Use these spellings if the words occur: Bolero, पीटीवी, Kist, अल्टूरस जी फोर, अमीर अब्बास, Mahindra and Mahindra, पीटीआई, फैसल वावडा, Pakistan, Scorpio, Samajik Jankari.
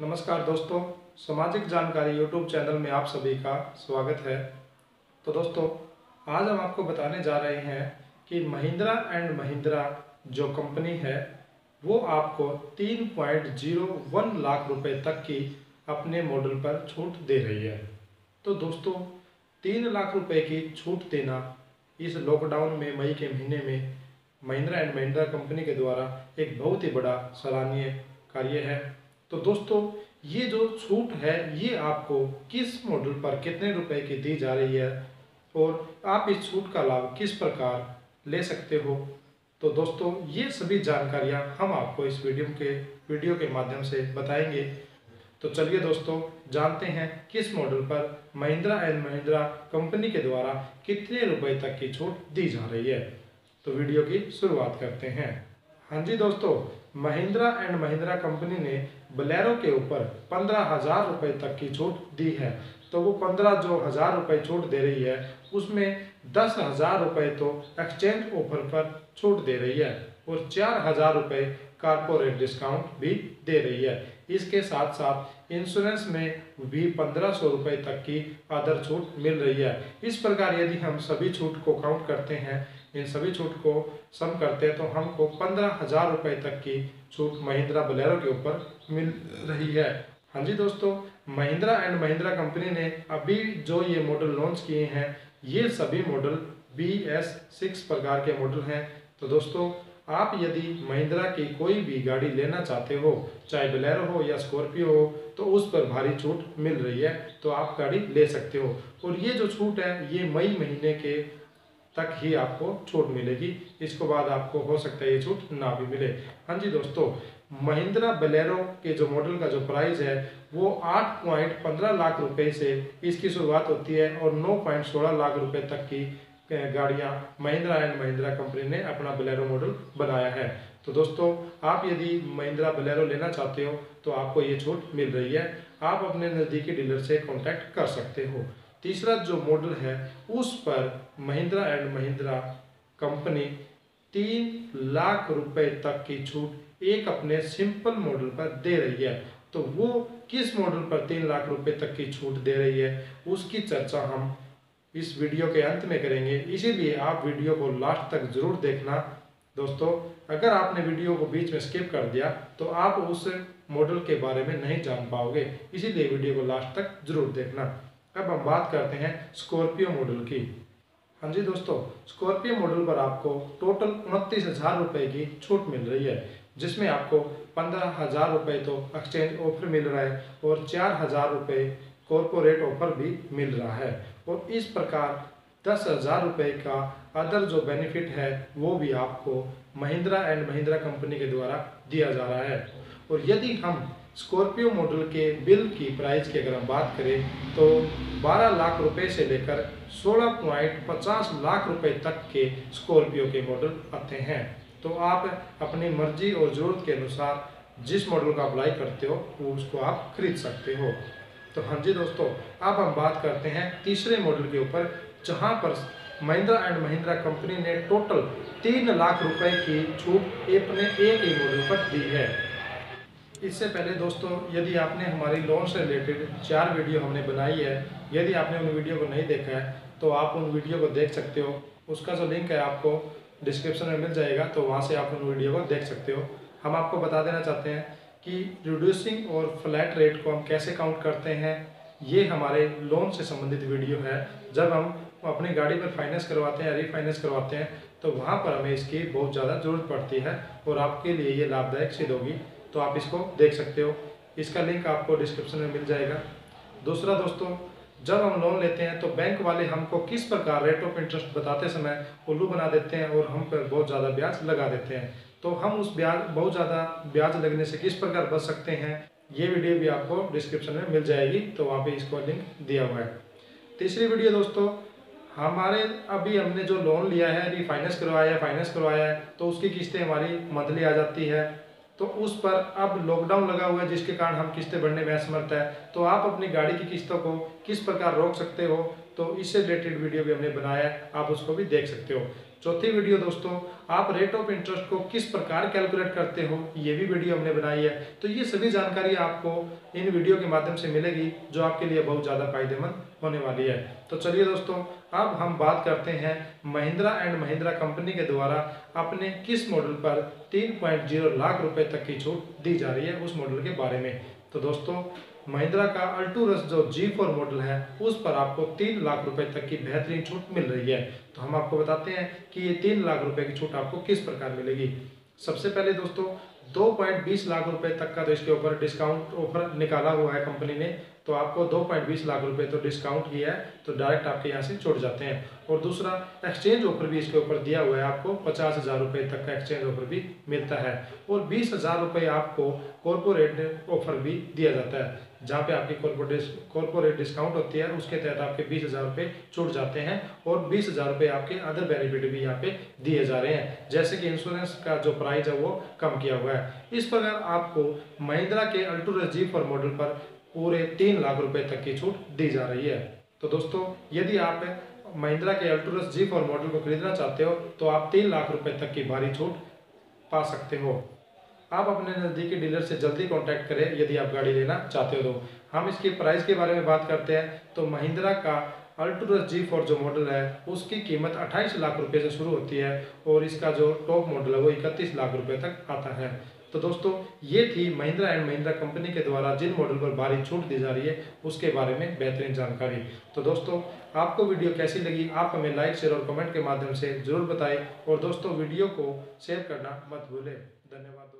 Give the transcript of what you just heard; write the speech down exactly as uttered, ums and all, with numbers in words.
नमस्कार दोस्तों, सामाजिक जानकारी यूट्यूब चैनल में आप सभी का स्वागत है। तो दोस्तों, आज हम आपको बताने जा रहे हैं कि महिंद्रा एंड महिंद्रा जो कंपनी है वो आपको तीन पॉइंट शून्य एक लाख रुपए तक की अपने मॉडल पर छूट दे रही है। तो दोस्तों, तीन लाख रुपए की छूट देना इस लॉकडाउन में मई के महीने में महिंद्रा एंड महिंद्रा कंपनी के द्वारा एक बहुत ही बड़ा सराहनीय कार्य है। तो दोस्तों, ये जो छूट है ये आपको किस मॉडल पर कितने रुपए की दी जा रही है और आप इस छूट का लाभ किस प्रकार ले सकते हो, तो दोस्तों ये सभी जानकारियां हम आपको इस वीडियो के वीडियो के माध्यम से बताएंगे। तो चलिए दोस्तों, जानते हैं किस मॉडल पर महिंद्रा एंड महिंद्रा कंपनी के द्वारा कितने रुपए तक की छूट दी जा रही है। तो वीडियो की शुरुआत करते हैं। हाँ जी दोस्तों, महिंद्रा एंड महिंद्रा कंपनी ने बोलेरो के ऊपर पंद्रह हज़ार रुपये तक की छूट दी है। तो वो पंद्रह जो हज़ार रुपये छूट दे रही है उसमें दस हज़ार रुपये तो एक्सचेंज ऑफर पर छूट दे रही है और चार हज़ार रुपये कारपोरेट डिस्काउंट भी दे रही है। इसके साथ साथ इंश्योरेंस में भी पंद्रह सौ रुपये तक की अदर छूट मिल रही है। इस प्रकार यदि हम सभी छूट को काउंट करते हैं, इन सभी छूट को सम करते हैं, तो हमको पंद्रह हज़ार रुपये तक की छूट महिंद्रा बोलेरो के ऊपर मिल रही है। हाँ जी दोस्तों, महिंद्रा एंड महिंद्रा कंपनी ने अभी जो ये मॉडल लॉन्च किए हैं ये सभी मॉडल बी एस सिक्स प्रकार के मॉडल हैं। तो दोस्तों, आप यदि महिंद्रा की कोई भी गाड़ी लेना चाहते हो, चाहे बोलेरो हो या स्कॉर्पियो हो, तो उस पर भारी छूट मिल रही है, तो आप गाड़ी ले सकते हो। और ये जो छूट है ये मई महीने के तक ही आपको छूट मिलेगी। इसको बाद आपको हो सकता है ये छूट ना भी मिले। हाँ जी दोस्तों, महिंद्रा बोलेरो के जो मॉडल का जो प्राइस है वो आठ पॉइंट पंद्रह लाख रुपए से इसकी शुरुआत होती है और नौ पॉइंट सोलह लाख रुपए तक की गाड़ियां महिंद्रा एंड महिंद्रा कंपनी ने अपना बोलेरो मॉडल बनाया है। तो दोस्तों, आप यदि महिंद्रा बोलेरो लेना चाहते हो तो आपको ये छूट मिल रही है। आप अपने नज़दीकी डीलर से कॉन्टैक्ट कर सकते हो। तीसरा जो मॉडल है उस पर महिंद्रा एंड महिंद्रा कंपनी तीन लाख रुपए तक की छूट एक अपने सिंपल मॉडल पर दे रही है। तो वो किस मॉडल पर तीन लाख रुपए तक की छूट दे रही है उसकी चर्चा हम इस वीडियो के अंत में करेंगे, इसीलिए आप वीडियो को लास्ट तक जरूर देखना। दोस्तों, अगर आपने वीडियो को बीच में स्किप कर दिया तो आप उस मॉडल के बारे में नहीं जान पाओगे, इसीलिए वीडियो को लास्ट तक जरूर देखना। अब हम बात करते हैं स्कॉर्पियो मॉडल की। हाँ जी दोस्तों, स्कॉर्पियो मॉडल पर आपको टोटल उनतीस हज़ार रुपये की छूट मिल रही है, जिसमें आपको पंद्रह हज़ार रुपये तो एक्सचेंज ऑफर मिल रहा है और चार हज़ार रुपये कॉरपोरेट ऑफर भी मिल रहा है। और इस प्रकार दस हज़ार रुपये का अदर जो बेनिफिट है वो भी आपको महिंद्रा एंड महिंद्रा कंपनी के द्वारा दिया जा रहा है। और यदि हम स्कॉर्पियो मॉडल के बिल की प्राइस की अगर हम बात करें तो बारह लाख रुपए से लेकर सोलह पॉइंट पचास लाख रुपए तक के स्कॉर्पियो के मॉडल आते हैं। तो आप अपनी मर्जी और ज़रूरत के अनुसार जिस मॉडल का अप्लाई करते हो वो उसको आप खरीद सकते हो। तो हाँ जी दोस्तों, अब हम बात करते हैं तीसरे मॉडल के ऊपर, जहाँ पर महिंद्रा एंड महिंद्रा कंपनी ने टोटल तीन लाख रुपए की छूट अपने एक ही मॉडल पर दी है। इससे पहले दोस्तों, यदि आपने हमारी लोन से रिलेटेड चार वीडियो हमने बनाई है, यदि आपने उन वीडियो को नहीं देखा है तो आप उन वीडियो को देख सकते हो। उसका जो लिंक है आपको डिस्क्रिप्शन में मिल जाएगा, तो वहाँ से आप उन वीडियो को देख सकते हो। हम आपको बता देना चाहते हैं कि रिड्यूसिंग और फ्लैट रेट को हम कैसे काउंट करते हैं, ये हमारे लोन से संबंधित वीडियो है। जब हम अपनी गाड़ी पर फाइनेंस करवाते हैं, रीफाइनेंस करवाते हैं, तो वहाँ पर हमें इसकी बहुत ज़्यादा ज़रूरत पड़ती है और आपके लिए ये लाभदायक सिद्ध होगी। तो आप इसको देख सकते हो, इसका लिंक आपको डिस्क्रिप्शन में मिल जाएगा। दूसरा दोस्तों, जब हम लोन लेते हैं तो बैंक वाले हमको किस प्रकार रेट ऑफ इंटरेस्ट बताते समय उल्लू बना देते हैं और हम पर बहुत ज़्यादा ब्याज लगा देते हैं। तो हम उस ब्याज बहुत ज़्यादा ब्याज लगने से किस प्रकार बच सकते हैं, ये वीडियो भी आपको डिस्क्रिप्शन में मिल जाएगी। तो वहाँ पर इसको लिंक दिया हुआ है। तीसरी वीडियो दोस्तों, हमारे अभी हमने जो लोन लिया है, रिफाइनेंस करवाया है, फाइनेंस करवाया है, तो उसकी किस्तें हमारी मंथली आ जाती है। तो उस पर अब लॉकडाउन लगा हुआ है जिसके कारण हम किस्तें भरने में असमर्थ है। तो आप अपनी गाड़ी की किस्तों को किस प्रकार रोक सकते हो, तो इससे रिलेटेड वीडियो भी हमने बनाया है, आप उसको भी देख सकते हो। चौथी वीडियो दोस्तों आप रेट ऑफ इंटरेस्ट को किस प्रकार कैलकुलेट करते हो ये भी वीडियो हमने बनाई है। तो ये सभी जानकारी आपको इन वीडियो के माध्यम से मिलेगी जो आपके लिए बहुत ज़्यादा फायदेमंद होने वाली है। तो चलिए दोस्तों अब हम बात करते हैं महिंद्रा एंड महिंद्रा कंपनी के द्वारा अपने किस मॉडल पर तीन पॉइंट जीरो लाख रुपये तक की छूट दी जा रही है उस मॉडल के बारे में। तो दोस्तों महिंद्रा का अल्टूरस जो जी फोर मॉडल है उस पर आपको तीन लाख रुपए तक की बेहतरीन छूट मिल रही है। तो हम आपको बताते हैं कि ये तीन लाख रुपए की छूट आपको किस प्रकार मिलेगी। सबसे पहले दोस्तों दो पॉइंट बीस लाख रुपए तक का तो इसके ऊपर डिस्काउंट ऑफर निकाला हुआ है कंपनी ने, तो आपको दो पॉइंट बीस लाख रुपए तो डिस्काउंट किया है तो डायरेक्ट आपके यहाँ से छूट जाते हैं। और दूसरा एक्सचेंज ऑफर भी इसके ऊपर दिया हुआ है, आपको पचास हज़ार रुपये तक का एक्सचेंज ऑफर भी मिलता है और बीस हज़ार रुपये आपको कॉरपोरेट ऑफर भी दिया जाता है जहाँ पे आपकी कॉरपोरेट डिस्काउंट होती है उसके तहत आपके बीस हज़ार रुपये छूट जाते हैं और बीस हज़ार रुपये आपके अदर बेनिफिट भी यहाँ पे दिए जा रहे हैं जैसे कि इंश्योरेंस का जो प्राइस है वो कम किया हुआ है। इस प्रकार आपको महिंद्रा के अल्टूरस जी फोर मॉडल पर पूरे तीन लाख रुपए तक की छूट दी जा रही है। तो दोस्तों यदि आप महिंद्रा के अल्टूरस जी फोर मॉडल को खरीदना चाहते हो तो आप तीन लाख रुपए तक की भारी छूट पा सकते हो। आप अपने नज़दीकी डीलर से जल्दी कांटेक्ट करें यदि आप गाड़ी लेना चाहते हो। तो हम इसकी प्राइस के बारे में बात करते हैं तो महिंद्रा का अल्टूरस जी फोर जो मॉडल है उसकी कीमत अट्ठाईस लाख रुपए से शुरू होती है और इसका जो टॉप मॉडल है वो इकतीस लाख रुपए तक आता है। तो दोस्तों ये थी महिंद्रा एंड महिंद्रा कंपनी के द्वारा जिन मॉडल पर भारी छूट दी जा रही है उसके बारे में बेहतरीन जानकारी। तो दोस्तों आपको वीडियो कैसी लगी आप हमें लाइक शेयर और कमेंट के माध्यम से जरूर बताएं और दोस्तों वीडियो को शेयर करना मत भूलें। धन्यवाद।